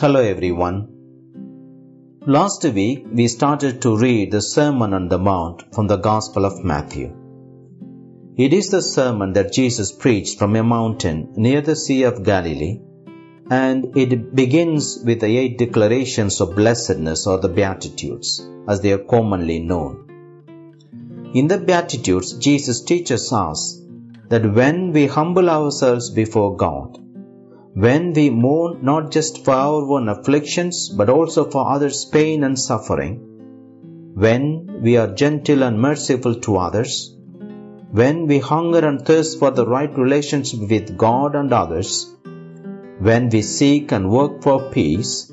Hello everyone. Last week we started to read the Sermon on the Mount from the Gospel of Matthew. It is the sermon that Jesus preached from a mountain near the Sea of Galilee, and it begins with the 8 declarations of blessedness or the Beatitudes, as they are commonly known. In the Beatitudes, Jesus teaches us that when we humble ourselves before God, when we mourn not just for our own afflictions but also for others' pain and suffering, when we are gentle and merciful to others, when we hunger and thirst for the right relationship with God and others, when we seek and work for peace,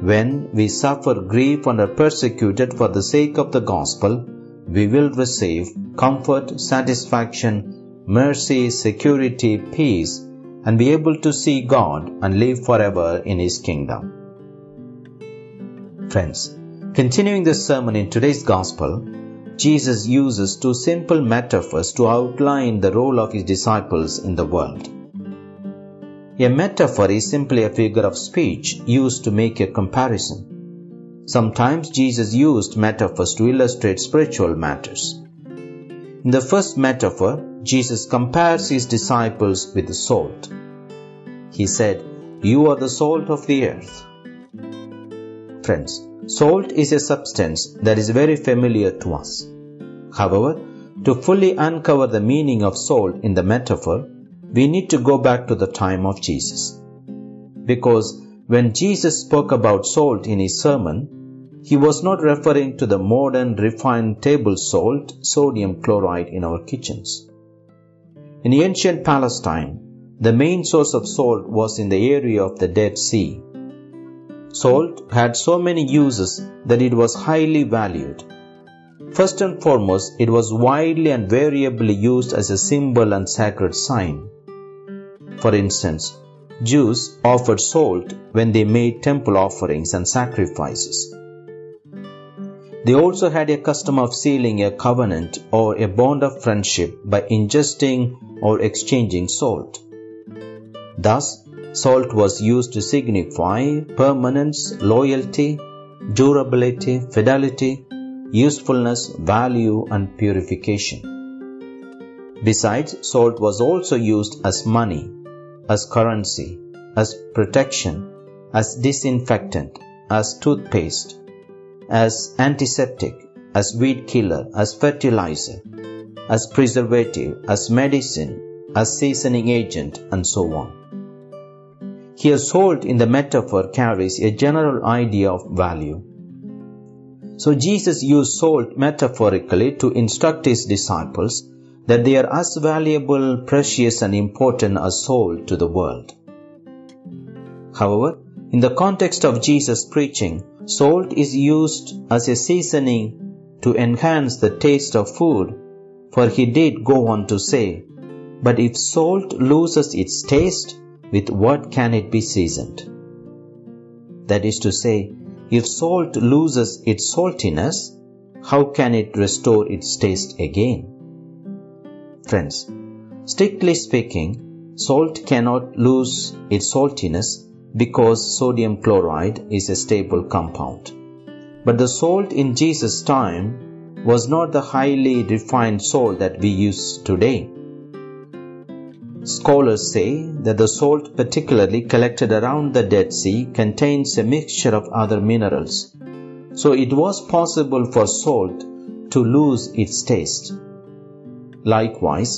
when we suffer grief and are persecuted for the sake of the gospel, we will receive comfort, satisfaction, mercy, security, peace, and be able to see God and live forever in His kingdom. Friends, continuing this sermon in today's Gospel, Jesus uses 2 simple metaphors to outline the role of His disciples in the world. A metaphor is simply a figure of speech used to make a comparison. Sometimes Jesus used metaphors to illustrate spiritual matters. In the first metaphor, Jesus compares His disciples with the salt. He said, "You are the salt of the earth." Friends, salt is a substance that is very familiar to us. However, to fully uncover the meaning of salt in the metaphor, we need to go back to the time of Jesus. Because when Jesus spoke about salt in His sermon, He was not referring to the modern refined table salt, sodium chloride, in our kitchens. In ancient Palestine, the main source of salt was in the area of the Dead Sea. Salt had so many uses that it was highly valued. First and foremost, it was widely and variably used as a symbol and sacred sign. For instance, Jews offered salt when they made temple offerings and sacrifices. They also had a custom of sealing a covenant or a bond of friendship by ingesting or exchanging salt. Thus, salt was used to signify permanence, loyalty, durability, fidelity, usefulness, value, and purification. Besides, salt was also used as money, as currency, as protection, as disinfectant, as toothpaste, as antiseptic, as weed killer, as fertilizer, as preservative, as medicine, as seasoning agent, and so on. Here, salt in the metaphor carries a general idea of value. So Jesus used salt metaphorically to instruct His disciples that they are as valuable, precious, and important as salt to the world. However, in the context of Jesus' preaching, salt is used as a seasoning to enhance the taste of food, for He did go on to say, "But if salt loses its taste, with what can it be seasoned?" That is to say, if salt loses its saltiness, how can it restore its taste again? Friends, strictly speaking, salt cannot lose its saltiness because sodium chloride is a stable compound. But the salt in Jesus' time was not the highly refined salt that we use today. Scholars say that the salt particularly collected around the Dead Sea contains a mixture of other minerals, so it was possible for salt to lose its taste. Likewise,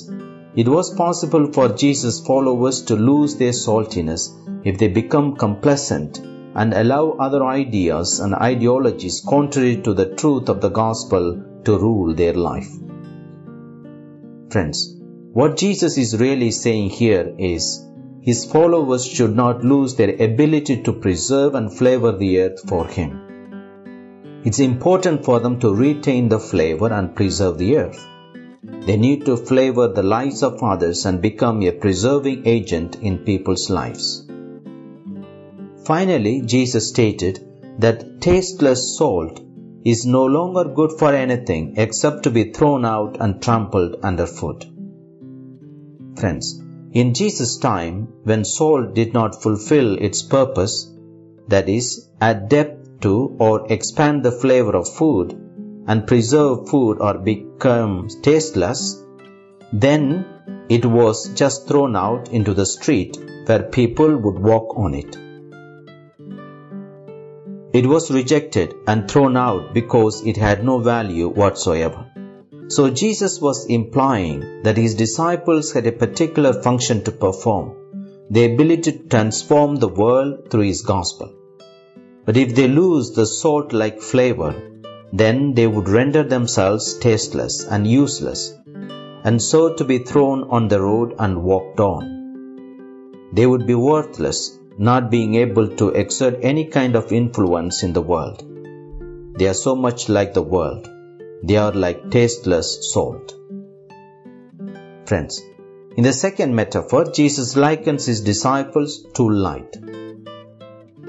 it was possible for Jesus' followers to lose their saltiness if they become complacent and allow other ideas and ideologies contrary to the truth of the gospel to rule their life. Friends, what Jesus is really saying here is, His followers should not lose their ability to preserve and flavor the earth for Him. It's important for them to retain the flavor and preserve the earth. They need to flavor the lives of others and become a preserving agent in people's lives. Finally, Jesus stated that tasteless salt is no longer good for anything except to be thrown out and trampled underfoot. Friends, in Jesus' time, when salt did not fulfill its purpose, that is, add depth to or expand the flavor of food and preserve food or become tasteless, then it was just thrown out into the street where people would walk on it. It was rejected and thrown out because it had no value whatsoever. So Jesus was implying that his disciples had a particular function to perform, the ability to transform the world through his gospel. But if they lose the salt-like flavor, then they would render themselves tasteless and useless, and so to be thrown on the road and walked on. They would be worthless, not being able to exert any kind of influence in the world. They are so much like the world. They are like tasteless salt. Friends, in the second metaphor, Jesus likens his disciples to light.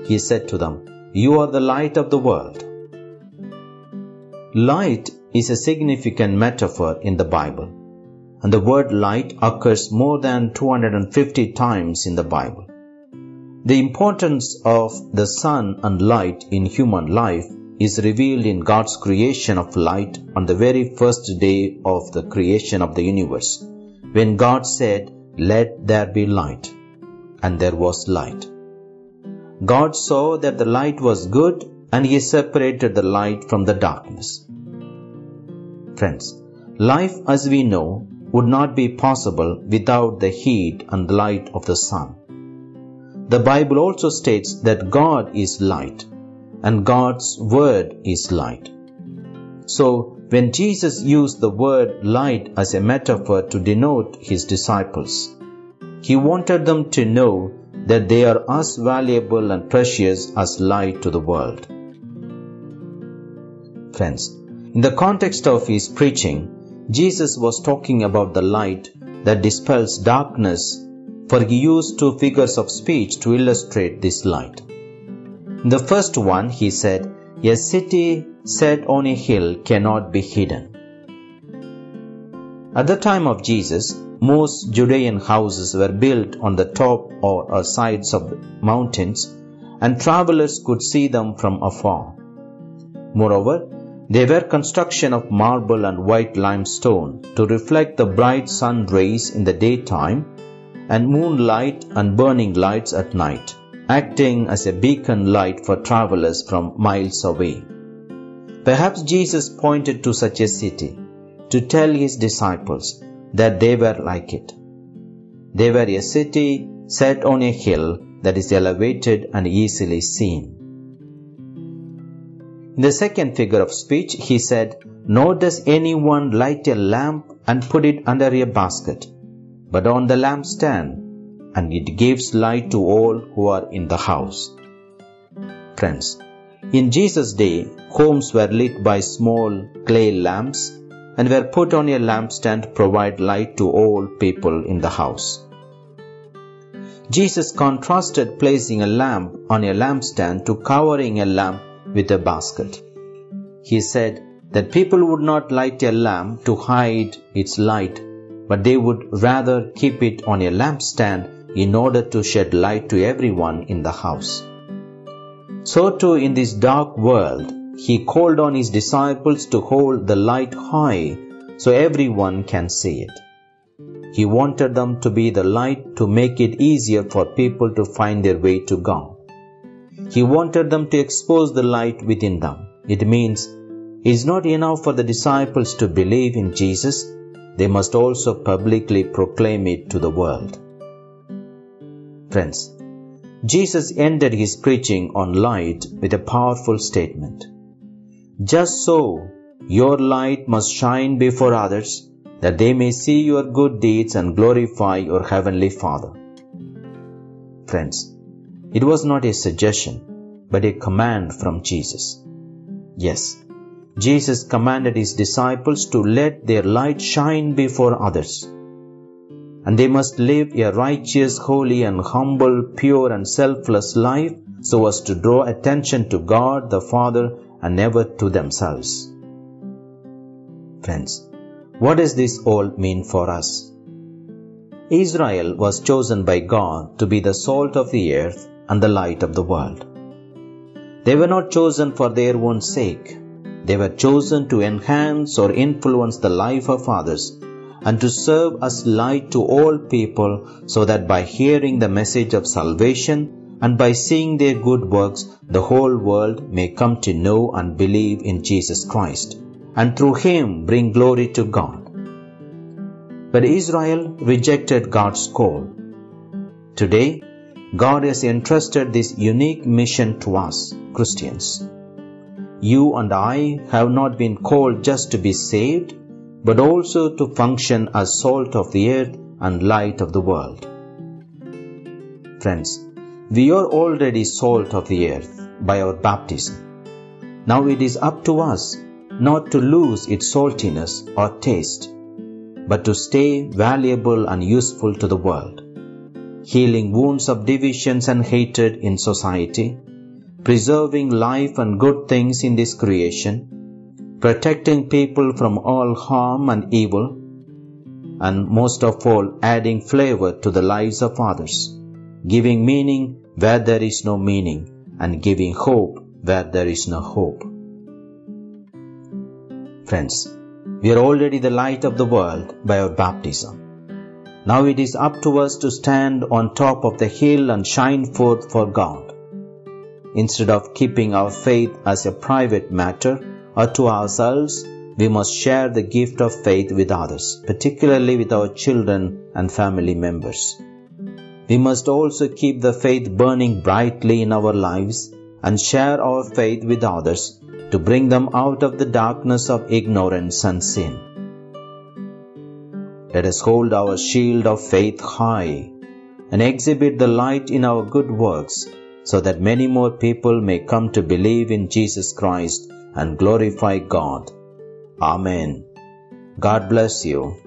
He said to them, "You are the light of the world." Light is a significant metaphor in the Bible, and the word light occurs more than 250 times in the Bible. The importance of the sun and light in human life is revealed in God's creation of light on the very first day of the creation of the universe, when God said, "Let there be light," and there was light. God saw that the light was good, and he separated the light from the darkness. Friends, life as we know would not be possible without the heat and light of the sun. The Bible also states that God is light, and God's word is light. So, when Jesus used the word light as a metaphor to denote his disciples, he wanted them to know that they are as valuable and precious as light to the world. Friends, in the context of his preaching, Jesus was talking about the light that dispels darkness, for he used two figures of speech to illustrate this light. In the first one, he said, "A city set on a hill cannot be hidden." At the time of Jesus, most Judean houses were built on the top or sides of mountains, and travelers could see them from afar. Moreover, they were construction of marble and white limestone to reflect the bright sun rays in the daytime and moonlight and burning lights at night, acting as a beacon light for travelers from miles away. Perhaps Jesus pointed to such a city to tell his disciples that they were like it. They were a city set on a hill that is elevated and easily seen. In the second figure of speech, he said, "Nor does anyone light a lamp and put it under a basket, but on the lampstand, and it gives light to all who are in the house." Friends, in Jesus' day, homes were lit by small clay lamps and were put on a lampstand to provide light to all people in the house. Jesus contrasted placing a lamp on a lampstand to covering a lamp with a basket. He said that people would not light a lamp to hide its light, but they would rather keep it on a lampstand in order to shed light to everyone in the house. So too, in this dark world, he called on his disciples to hold the light high so everyone can see it. He wanted them to be the light to make it easier for people to find their way to God. He wanted them to expose the light within them. It means it is not enough for the disciples to believe in Jesus, they must also publicly proclaim it to the world. Friends, Jesus ended his preaching on light with a powerful statement. "Just so, your light must shine before others, that they may see your good deeds and glorify your heavenly Father." Friends, it was not a suggestion, but a command from Jesus. Yes, Jesus commanded his disciples to let their light shine before others. And they must live a righteous, holy and humble, pure and selfless life so as to draw attention to God the Father and never to themselves. Friends, what does this all mean for us? Israel was chosen by God to be the salt of the earth and the light of the world. They were not chosen for their own sake. They were chosen to enhance or influence the life of others and to serve as light to all people, so that by hearing the message of salvation and by seeing their good works, the whole world may come to know and believe in Jesus Christ, and through him bring glory to God. But Israel rejected God's call. Today, God has entrusted this unique mission to us, Christians. You and I have not been called just to be saved, but also to function as salt of the earth and light of the world. Friends, we are already salt of the earth by our baptism. Now it is up to us not to lose its saltiness or taste, but to stay valuable and useful to the world, healing wounds of divisions and hatred in society, preserving life and good things in this creation, protecting people from all harm and evil, and most of all, adding flavor to the lives of others, giving meaning where there is no meaning, and giving hope where there is no hope. Friends, we are already the light of the world by our baptism. Now it is up to us to stand on top of the hill and shine forth for God, instead of keeping our faith as a private matter or to ourselves. We must share the gift of faith with others, particularly with our children and family members. We must also keep the faith burning brightly in our lives and share our faith with others to bring them out of the darkness of ignorance and sin. Let us hold our shield of faith high and exhibit the light in our good works, so that many more people may come to believe in Jesus Christ and glorify God. Amen. God bless you.